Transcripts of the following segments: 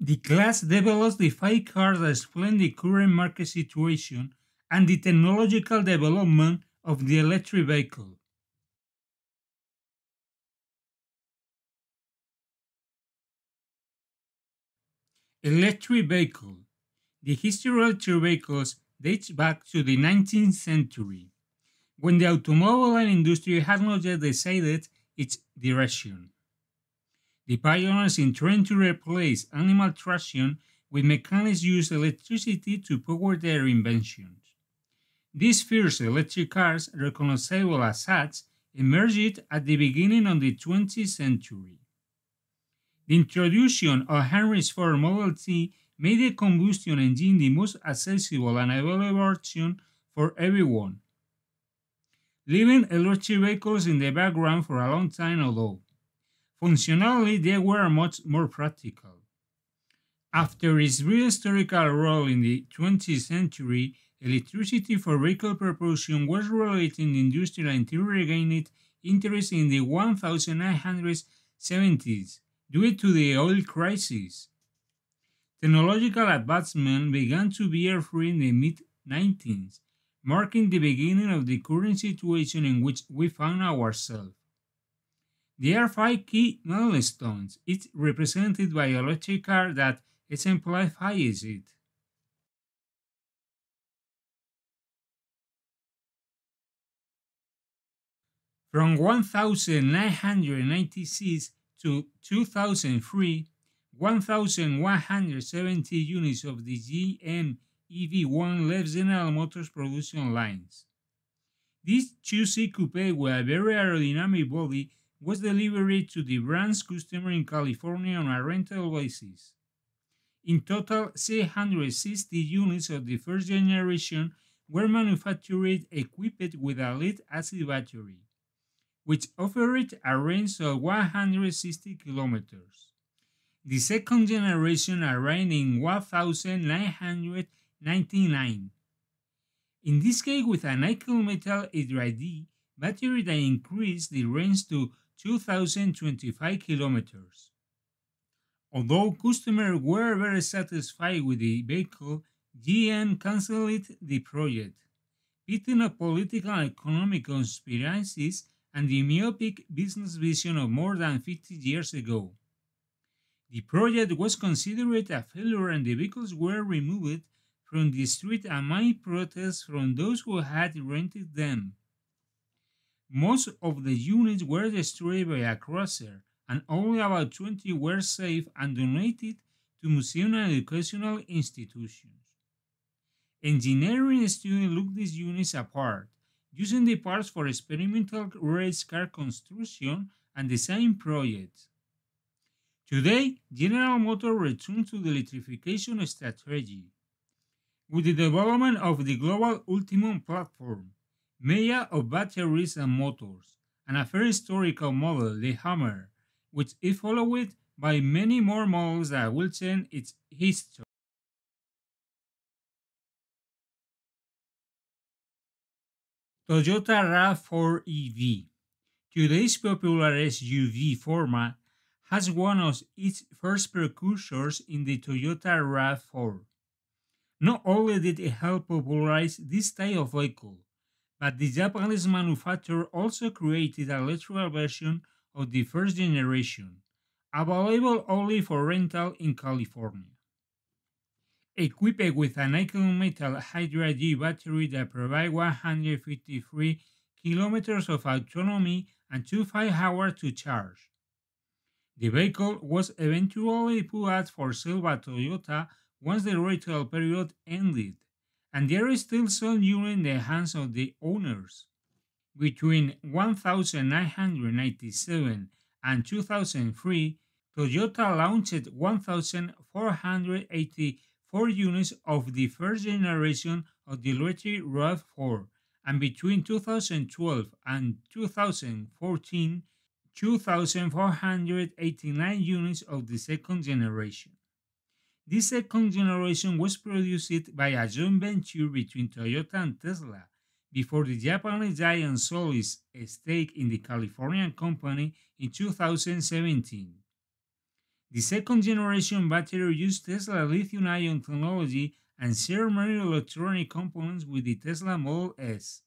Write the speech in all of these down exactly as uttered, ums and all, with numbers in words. The class develops the five cars that explain the current market situation and the technological development of the electric vehicle. Electric vehicle. The history of electric vehicles dates back to the nineteenth century, when the automobile industry had not yet decided its direction. The pioneers in trying to replace animal traction with mechanics used electricity to power their inventions. These first electric cars, recognizable as such, emerged at the beginning of the twentieth century. The introduction of Henry's Ford Model T made the combustion engine the most accessible and available option for everyone, leaving electric vehicles in the background for a long time, although functionally they were much more practical. After its brief historical role in the twentieth century, electricity for vehicle propulsion was related in the industrial until it regained interest in the nineteen seventies due to the oil crisis. Technological advancement began to bear fruit in the mid-nineteenth, marking the beginning of the current situation in which we found ourselves. There are five key milestones, each represented by an electric car that exemplifies it. From one thousand nine hundred ninety-six to two thousand three, one thousand one hundred seventy units of the G M E V one left General Motors production lines. This two-seat coupe with a very aerodynamic body was delivered to the brand's customer in California on a rental basis. In total, six hundred sixty units of the first generation were manufactured equipped with a lead-acid battery, which offered a range of one hundred sixty kilometers. The second generation arrived in one thousand nine hundred ninety-nine. In this case, with a nickel metal hydride battery that increased the range to two thousand twenty-five kilometers. Although customers were very satisfied with the vehicle, G M cancelled the project, pitting up political and economic conspiracies and the myopic business vision of more than fifty years ago. The project was considered a failure and the vehicles were removed from the street amid protests from those who had rented them. Most of the units were destroyed by a crusher, and only about twenty were saved and donated to museums and educational institutions. Engineering students looked these units apart, using the parts for experimental race car construction and design projects. Today, General Motors returned to the electrification strategy with the development of the Global Ultium Platform, made of batteries and motors, and a very historical model, the Hummer, which is followed by many more models that will change its history. Toyota RAV four E V, today's popular S U V format, has one of its first precursors in the Toyota RAV four. Not only did it help popularize this type of vehicle, but the Japanese manufacturer also created an electric version of the first generation, available only for rental in California. Equipped with a nickel metal hydride battery that provides one hundred fifty-three kilometers of autonomy and twenty-five hours to charge, the vehicle was eventually put out for sale by Toyota once the rental period ended, and there is still some units in the hands of the owners. Between nineteen ninety-seven and two thousand three, Toyota launched one thousand four hundred eighty-four units of the first generation of the electric RAV four, and between two thousand twelve and two thousand fourteen, two thousand four hundred eighty-nine units of the second generation. This second generation was produced by a joint venture between Toyota and Tesla before the Japanese giant sold its stake in the Californian company in two thousand seventeen. The second-generation battery used Tesla lithium-ion technology and shared many electronic components with the Tesla Model S.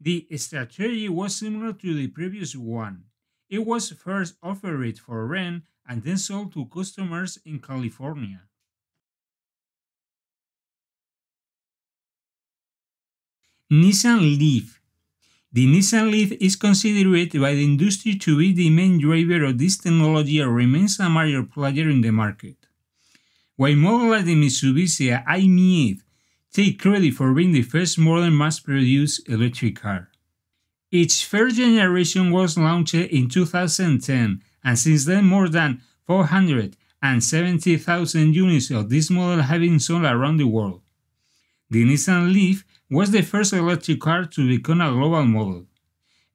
The strategy was similar to the previous one. It was first offered for rent and then sold to customers in California. Nissan Leaf. The Nissan Leaf is considered by the industry to be the main driver of this technology and remains a major player in the market. While models like the Mitsubishi i-MiEV take credit for being the first modern mass-produced electric car. Its first generation was launched in two thousand ten, and since then more than four hundred seventy thousand units of this model have been sold around the world. The Nissan Leaf was the first electric car to become a global model.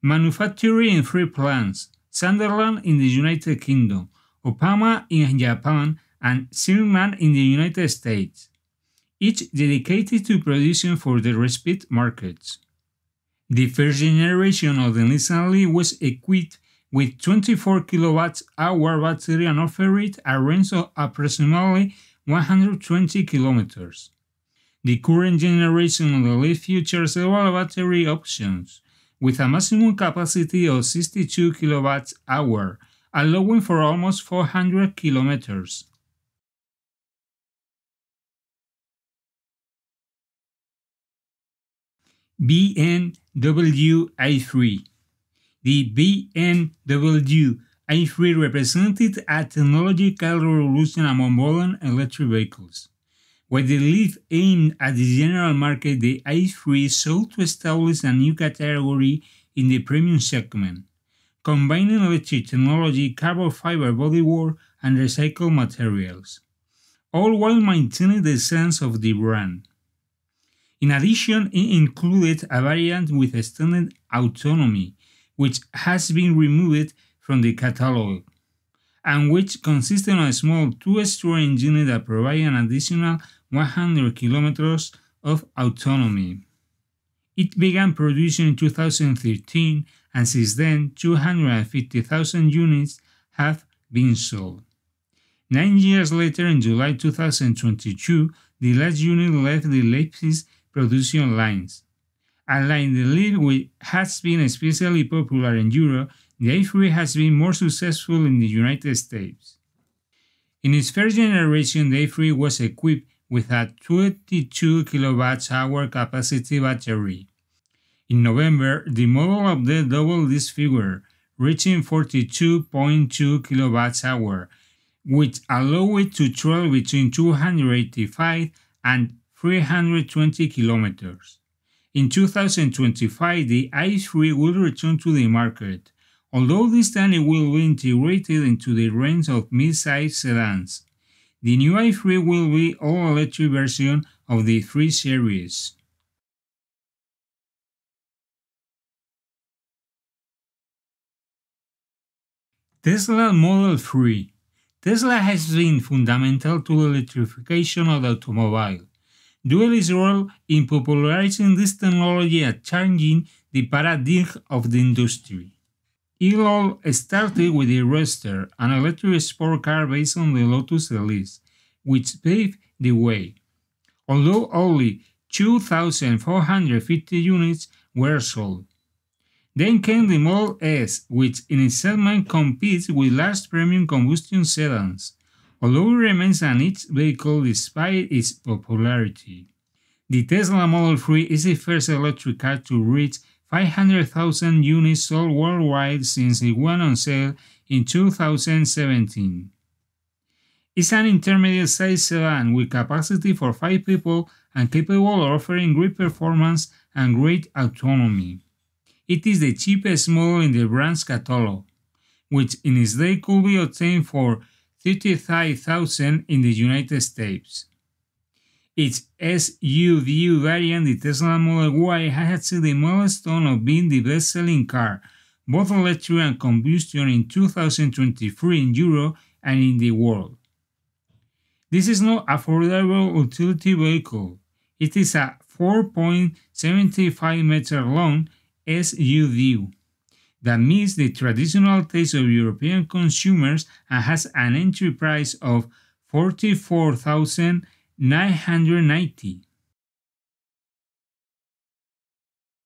Manufactured in three plants: Sunderland in the United Kingdom, Oppama in Japan, and Smyrna in the United States, each dedicated to production for the respective markets. The first generation of the Nissan Leaf was equipped with twenty-four kilowatt hour battery and offered a range of approximately one hundred twenty kilometers. The current generation of the Leaf features several battery options, with a maximum capacity of sixty-two kilowatt hours, allowing for almost four hundred kilometers. B M W i three. The B M W i three represented a technological revolution among modern electric vehicles. While the Leaf aimed at the general market, the i three sought to establish a new category in the premium segment, combining electric technology, carbon fiber bodywork, and recycled materials, all while maintaining the essence of the brand. In addition, it included a variant with extended autonomy, which has been removed from the catalog, and which consisted of a small two-stroke engine that provided an additional one hundred kilometers of autonomy. It began production in two thousand thirteen, and since then two hundred fifty thousand units have been sold. Nine years later, in July two thousand twenty-two, the last unit left the Leipzig production lines. Unlike the Leaf, which has been especially popular in Europe, the i three has been more successful in the United States. In its first generation, the i three was equipped with a twenty-two kilowatt hour capacity battery. In November, the model update doubled this figure, reaching forty-two point two kilowatt hours, which allowed it to travel between two hundred eighty-five and three hundred twenty kilometers. In two thousand twenty-five, the i three will return to the market, although this time it will be integrated into the range of mid-size sedans. The new i three will be all-electric version of the three series. Tesla Model three. Tesla has been fundamental to the electrification of the automobile, doing its role in popularizing this technology and changing the paradigm of the industry. It all started with the Roadster, an electric sport car based on the Lotus Elise, which paved the way. Although only two thousand four hundred fifty units were sold. Then came the Model S, which in its segment competes with large premium combustion sedans, although it remains a niche vehicle despite its popularity. The Tesla Model three is the first electric car to reach five hundred thousand units sold worldwide since it went on sale in two thousand seventeen. It's an intermediate-sized sedan with capacity for five people and capable of offering great performance and great autonomy. It is the cheapest model in the brand's catalog, which in its day could be obtained for thirty-five thousand dollars in the United States. Its S U V variant, the Tesla Model Y, has achieved the milestone of being the best-selling car, both electric and combustion, in two thousand twenty-three in Europe and in the world. This is no affordable utility vehicle. It is a four point seven five meter long S U V. That meets the traditional taste of European consumers and has an entry price of forty-four thousand nine hundred ninety.